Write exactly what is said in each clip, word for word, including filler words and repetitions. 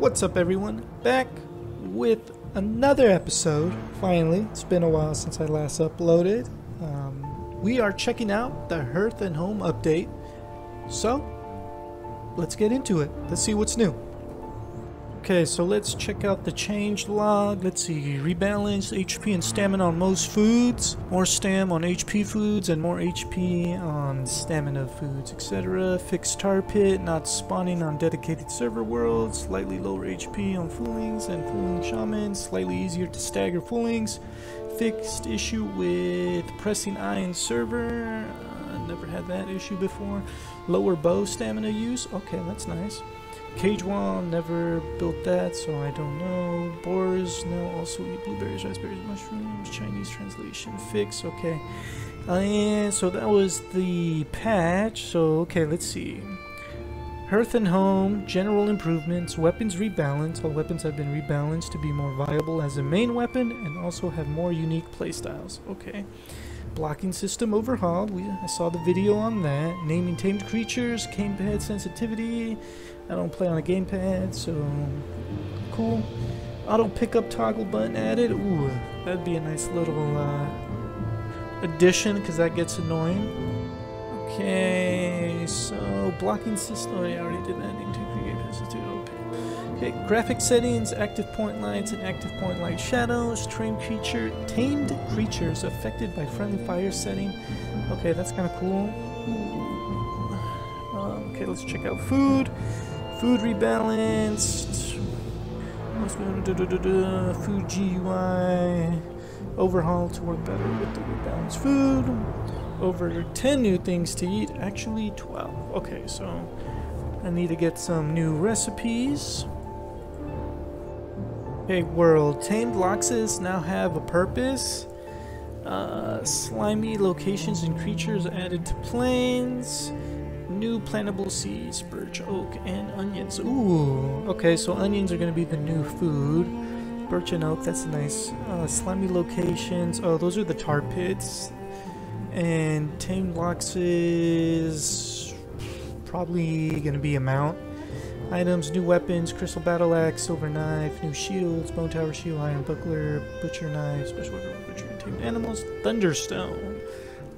What's up, everyone? Back with another episode. Finally, it's been a while since I last uploaded. Um, we are checking out the Hearth and Home update. So, let's get into it. Let's see what's new. Okay, so let's check out the change log. Let's see, rebalance H P and stamina on most foods, more stam on H P foods, and more H P on stamina foods, et cetera. Fixed tar pit, not spawning on dedicated server worlds, slightly lower H P on Fulings and Fuling shamans, slightly easier to stagger Fulings. Fixed issue with pressing I in server, uh, never had that issue before. Lower bow stamina use, okay, that's nice. Cage wall, never built that, so I don't know. Boars now also eat blueberries, raspberries, mushrooms. Chinese translation fix, okay. Uh, and so that was the patch. So okay, let's see. Hearth and Home, general improvements, weapons rebalance. All weapons have been rebalanced to be more viable as a main weapon and also have more unique playstyles. Okay. Blocking system overhauled. We, I saw the video on that. Naming tamed creatures, gamepad sensitivity. I don't play on a gamepad, so cool. Auto pickup toggle button added. Ooh, that'd be a nice little uh, addition because that gets annoying. Okay, so blocking system. Oh, I already did that. Name to create. Okay, graphic settings, active point lights and active point light shadows, trained creature, tamed creatures affected by friendly fire setting. Okay, that's kind of cool. Um, okay, let's check out food. Food rebalanced. Food G U I. Overhaul to work better with the rebalanced food. Over ten new things to eat. Actually, twelve. Okay, so I need to get some new recipes. Okay, world. Tamed loxes now have a purpose. Uh, slimy locations and creatures added to plains. New plantable seeds, birch, oak, and onions. Ooh, okay, so onions are going to be the new food. Birch and oak, that's nice. Uh, slimy locations. Oh, those are the tar pits. And tamed loxes, probably going to be a mount. Items, new weapons, crystal battle axe, silver knife, new shields, bone tower shield, iron buckler, butcher knife, special weapon, butcher and tamed animals, thunderstone,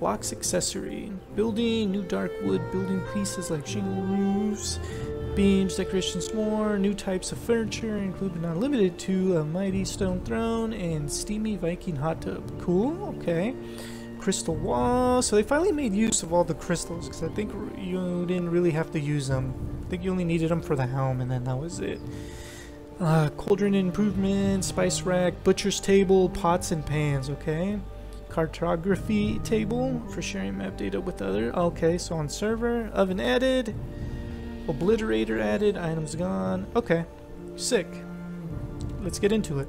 locks accessory, building, new dark wood, building pieces like shingle roofs, beams, decorations, more, new types of furniture, including not limited to a mighty stone throne and steamy Viking hot tub. Cool, okay. Crystal wall, so they finally made use of all the crystals because I think you didn't really have to use them. I think you only needed them for the helm and then that was it. Uh, cauldron improvement, spice rack, butcher's table, pots and pans, okay. Cartography table for sharing map data with other, okay, so on server. Oven added, obliterator added, items gone, okay, sick. Let's get into it.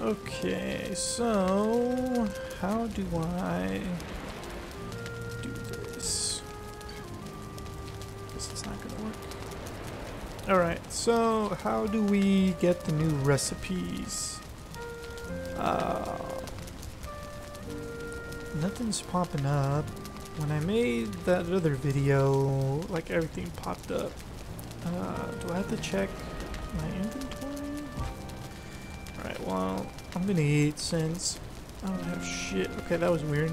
Okay, so how do I do this? This is not gonna work. Alright, so how do we get the new recipes? Uh, nothing's popping up. When I made that other video, like everything popped up. Uh, do I have to check my inventory? Alright, well, I'm gonna eat since I don't have shit. Okay, that was weird.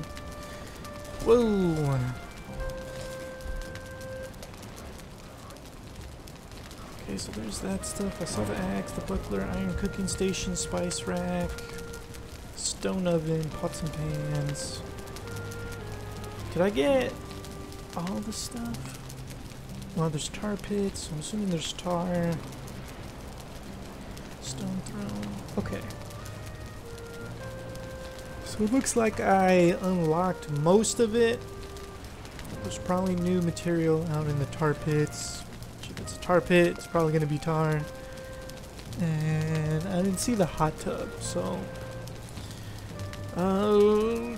Whoa! Okay, so there's that stuff. I saw the axe, the buckler, iron cooking station, spice rack, stone oven, pots and pans. Did I get all the stuff? Well, there's tar pits. I'm assuming there's tar. Stone throne. Okay. So it looks like I unlocked most of it. There's probably new material out in the tar pits. If it's a tar pit, it's probably going to be tar. And I didn't see the hot tub, so. Uh,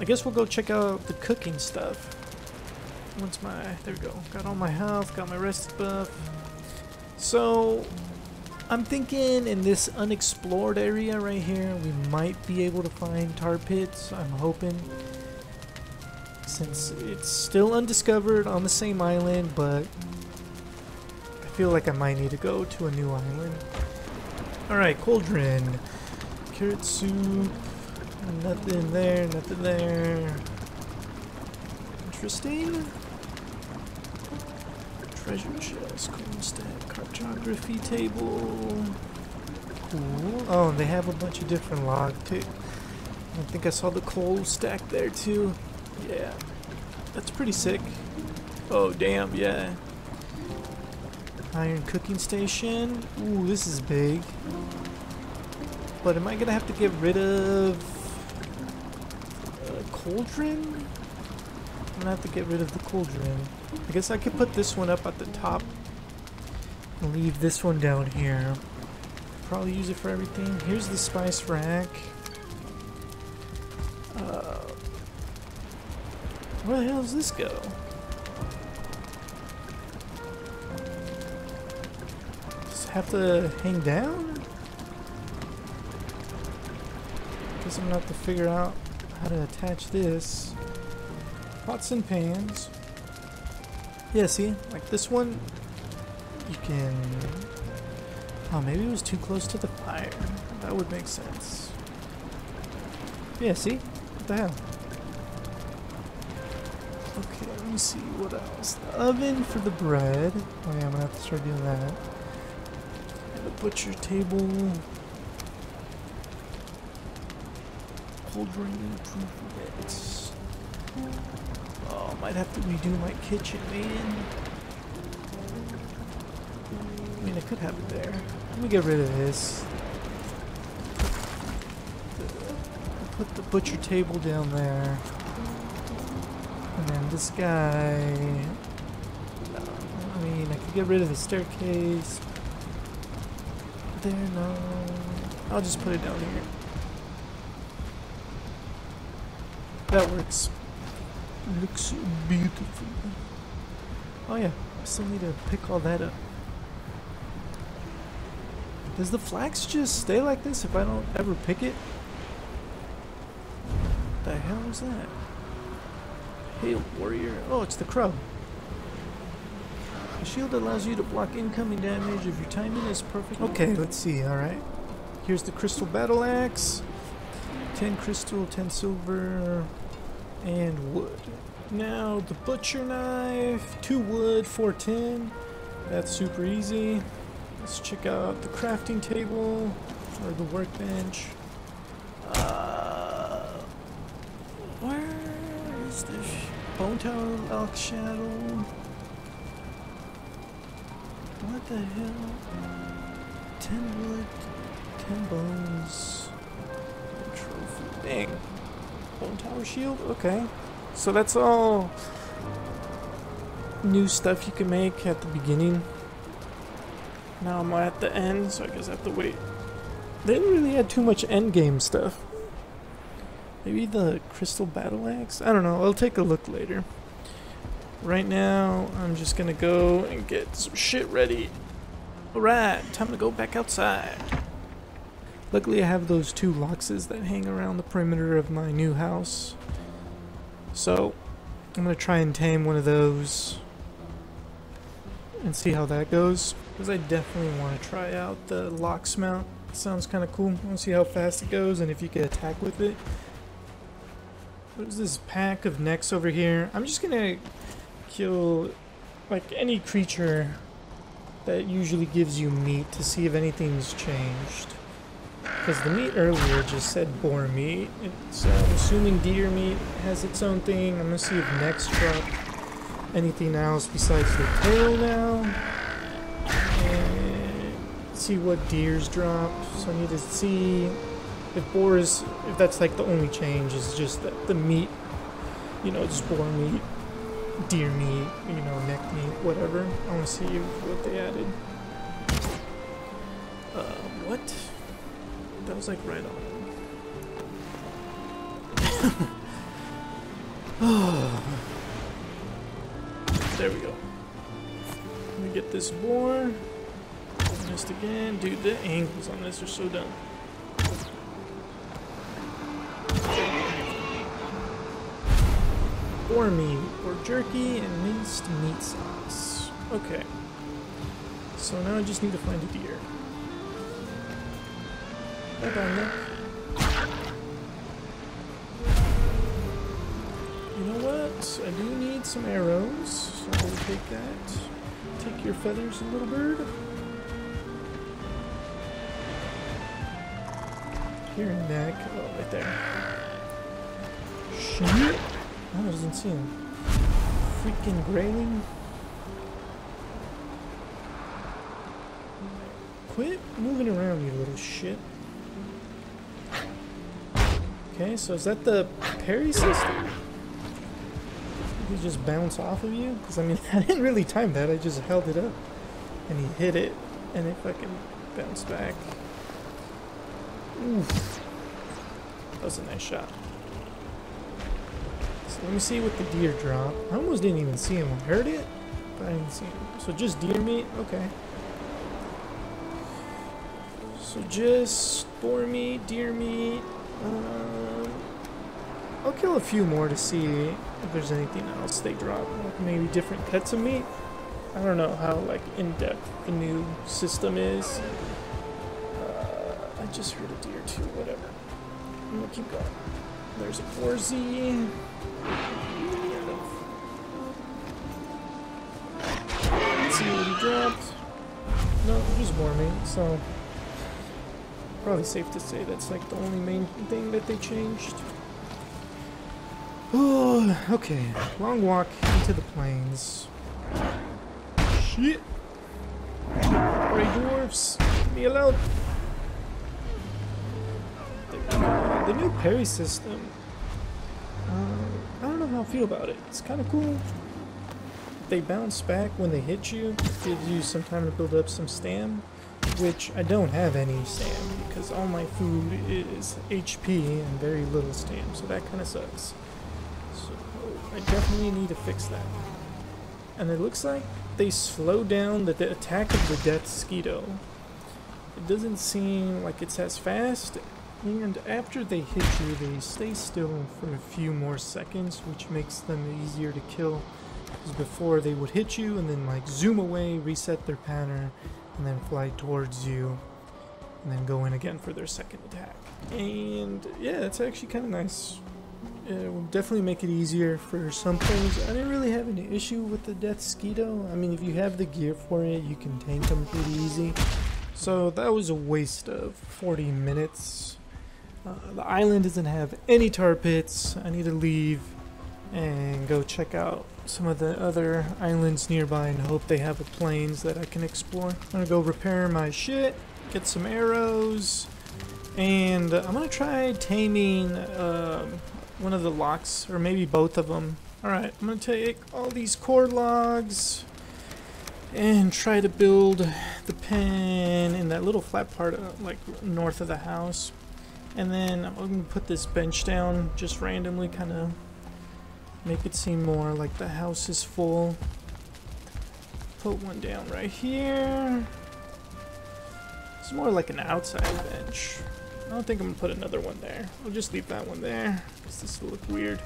I guess we'll go check out the cooking stuff. What's my, there we go, got all my health, got my rest buff. So I'm thinking in this unexplored area right here we might be able to find tar pits, I'm hoping. Because since it's still undiscovered on the same island, but I feel like I might need to go to a new island. Alright, cauldron. Carrot soup. Nothing there, nothing there. Interesting. Treasure chest, cool stack, cartography table. Cool. Oh, and they have a bunch of different log too. I think I saw the coal stack there too. Yeah, that's pretty sick. Oh damn, yeah. Iron cooking station. Ooh, this is big. But am I gonna have to get rid of a cauldron? I'm gonna have to get rid of the cauldron. I guess I could put this one up at the top and leave this one down here. Probably use it for everything. Here's the spice rack. Uh, where the hell does this go? Just have to hang down? I'm gonna have to figure out how to attach this. Pots and pans. Yeah, see, like this one, you can. Oh, maybe it was too close to the fire. That would make sense. Yeah, see, what the hell? Okay, let me see what else. The oven for the bread. Oh yeah, I'm gonna have to start doing that. And the butcher table. Cauldron improvements. Oh, might have to redo my kitchen, man. I mean, I could have it there. Let me get rid of this. Put the butcher table down there. And then this guy. I mean, I could get rid of the staircase. There, no. I'll just put it down here. That works. Looks beautiful. Oh yeah, I still need to pick all that up. Does the flax just stay like this if I don't ever pick it? What the hell is that? Hail warrior. Oh, it's the crow. The shield allows you to block incoming damage if your timing is perfect. Okay, let's see, alright. Here's the crystal battle axe. ten crystal, ten silver, and wood. Now the butcher knife, two wood, four tin. That's super easy. Let's check out the crafting table or the workbench. Uh, where is this? Bone tower, elk shadow. What the hell? ten wood, ten bones. Dang. Bone tower shield? Okay. So that's all new stuff you can make at the beginning. Now I'm at the end, so I guess I have to wait. They didn't really add too much end game stuff. Maybe the crystal battle axe? I don't know. I'll take a look later. Right now, I'm just gonna go and get some shit ready. Alright, time to go back outside. Luckily I have those two loxes that hang around the perimeter of my new house. So I'm going to try and tame one of those and see how that goes. Because I definitely want to try out the lox mount. It sounds kind of cool. I want to see how fast it goes and if you can attack with it. What is this pack of necks over here? I'm just going to kill like any creature that usually gives you meat to see if anything's changed. Because the meat earlier just said boar meat, so I'm assuming deer meat has its own thing. I'm going to see if necks drop anything else besides the tail now, and see what deers drop. So I need to see if boar is, if that's like the only change is just that the meat, you know, just boar meat, deer meat, you know, neck meat, whatever. I want to see what they added. Uh, what? That was like right on. There we go. Let me get this boar. Missed again. Dude, the angles on this are so dumb. Boar meat, or jerky, and minced meat sauce. Okay. So now I just need to find a deer. Hold on, Nick. You know what? I do need some arrows, so we'll take that. Take your feathers, little bird. Here and back. Oh, right there. Shit! That was insane. Freaking Grayling. Quit moving around, you little shit. Okay, so is that the parry system? Did he just bounce off of you? Because, I mean, I didn't really time that. I just held it up. And he hit it. And it fucking bounced back. Oof. That was a nice shot. Let me see what the deer dropped. I almost didn't even see him. I heard it, but I didn't see him. So just deer meat? Okay. So just boar meat, deer meat. Um, I'll kill a few more to see if there's anything else they drop. Like maybe different cuts of meat? I don't know how like in-depth the new system is. Uh, I just heard a deer too, whatever. I'm gonna keep going. There's a four Z. Let's see what he dropped. No, just warming, so probably safe to say that's like the only main thing that they changed. Oh, okay. Long walk into the plains. Shit. Grey dwarves, leave me alone. The new parry system, uh, I don't know how I feel about it. It's kind of cool. They bounce back when they hit you. It gives you some time to build up some stam, which I don't have any stam because all my food is H P and very little stam, so that kind of sucks. So I definitely need to fix that. And it looks like they slow down the, the attack of the Death Skeeto. It doesn't seem like it's as fast. And after they hit you, they stay still for a few more seconds, which makes them easier to kill. Because before they would hit you and then like zoom away, reset their pattern, and then fly towards you, and then go in again for their second attack. And yeah, it's actually kind of nice. It will definitely make it easier for some things. I didn't really have any issue with the Death Skeeto. I mean, if you have the gear for it, you can tank them pretty easy. So that was a waste of forty minutes. Uh, the island doesn't have any tar pits. I need to leave and go check out some of the other islands nearby and hope they have a plains that I can explore. I'm gonna go repair my shit, get some arrows, and I'm gonna try taming um, one of the lox, or maybe both of them. Alright, I'm gonna take all these core logs and try to build the pen in that little flat part of, like north of the house. And then I'm going to put this bench down, just randomly, kind of make it seem more like the house is full. Put one down right here. It's more like an outside bench. I don't think I'm going to put another one there. I'll just leave that one there, because this will look weird.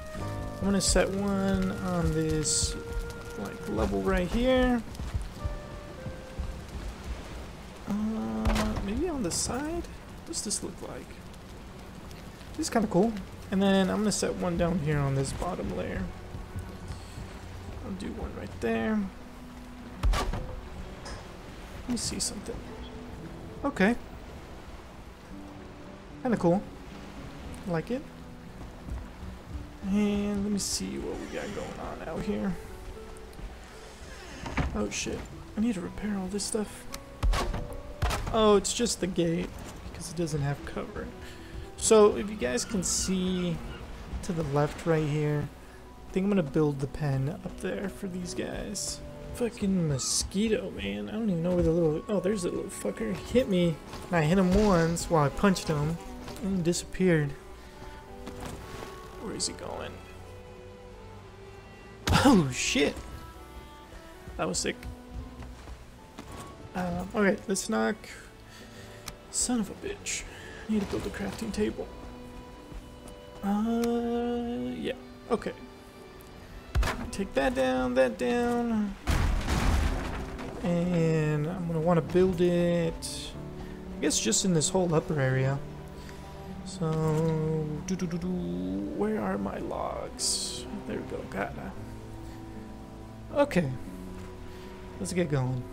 I'm going to set one on this like level right here. Uh, maybe on the side? What does this look like? This is kind of cool. And then I'm going to set one down here on this bottom layer. I'll do one right there. Let me see something. Okay. Kind of cool. I like it. And let me see what we got going on out here. Oh shit. I need to repair all this stuff. Oh, it's just the gate because it doesn't have cover. So if you guys can see to the left right here, I think I'm gonna build the pen up there for these guys. Fucking mosquito, man. I don't even know where the little... Oh, there's a little fucker. He hit me. And I hit him once while I punched him and he disappeared. Where is he going? Oh, shit. That was sick. Um, okay, let's knock... Son of a bitch. I need to build a crafting table. Uh, yeah. Okay. take that down, that down. And I'm gonna want to build it, I guess, just in this whole upper area. So, doo -doo -doo -doo, where are my logs? There we go, gotta. Okay, let's get going.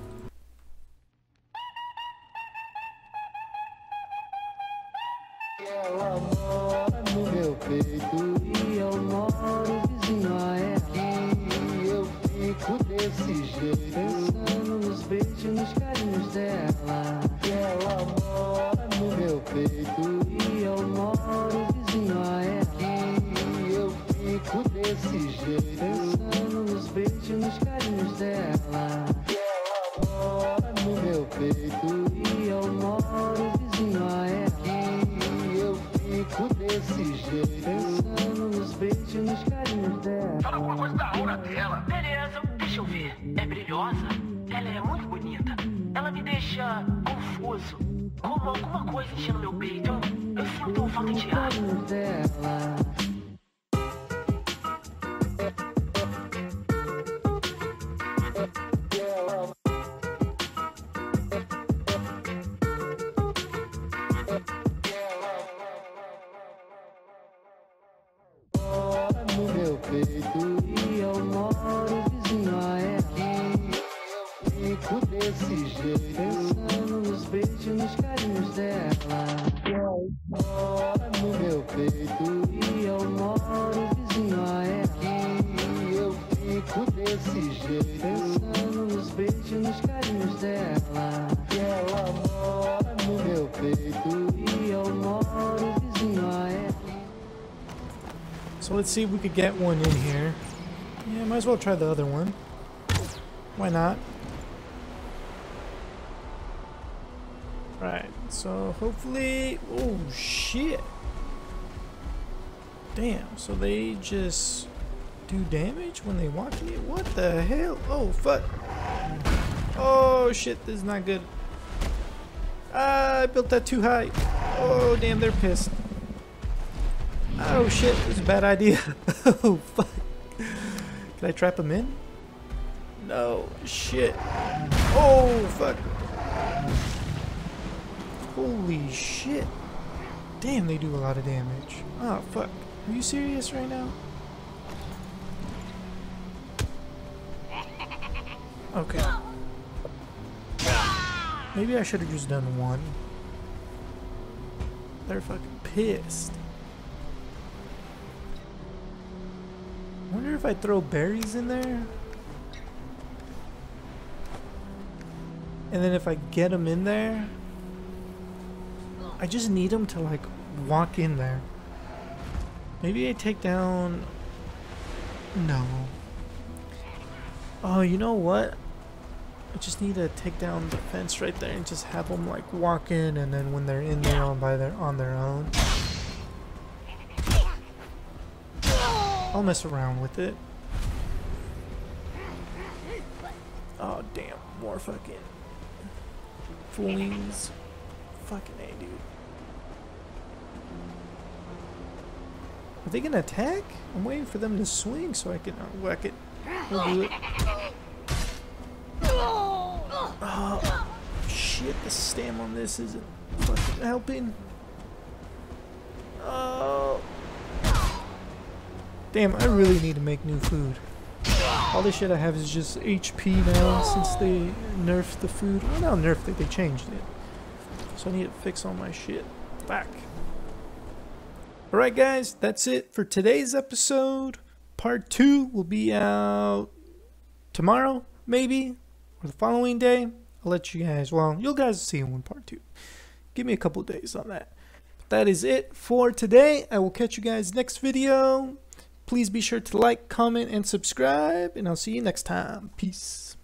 So let's see if we could get one in here. Yeah, might as well try the other one. Why not? Right, so hopefully... Oh, shit! Damn, so they just do damage when they walk in it? What the hell? Oh, fuck! Oh, shit, this is not good. Ah, I built that too high. Oh, damn, they're pissed. Oh shit, it was a bad idea. Oh fuck. Can I trap him in? No, shit. Oh fuck. Holy shit. Damn, they do a lot of damage. Oh fuck. Are you serious right now? Okay. Maybe I should have just done one. They're fucking pissed. Wonder if I throw berries in there? And then if I get them in there, I just need them to like walk in there. Maybe I take down... No. Oh, you know what? I just need to take down the fence right there and just have them like walk in, and then when they're in there on by their on their own. I'll mess around with it. Oh damn, more fucking Fulings. Fucking A, dude. Are they gonna attack? I'm waiting for them to swing so I can uh, whack it. I'll do it. Oh shit, the stam on this isn't fucking helping. Oh. Damn, I really need to make new food. All the shit I have is just H P now since they nerfed the food. Well, not nerfed it, they changed it. So I need to fix all my shit. Fuck. Alright guys, that's it for today's episode. Part two will be out tomorrow, maybe, or the following day. I'll let you guys, well, you'll guys see in part two. Give me a couple days on that. But that is it for today. I will catch you guys next video. Please be sure to like, comment, and subscribe, and I'll see you next time. Peace.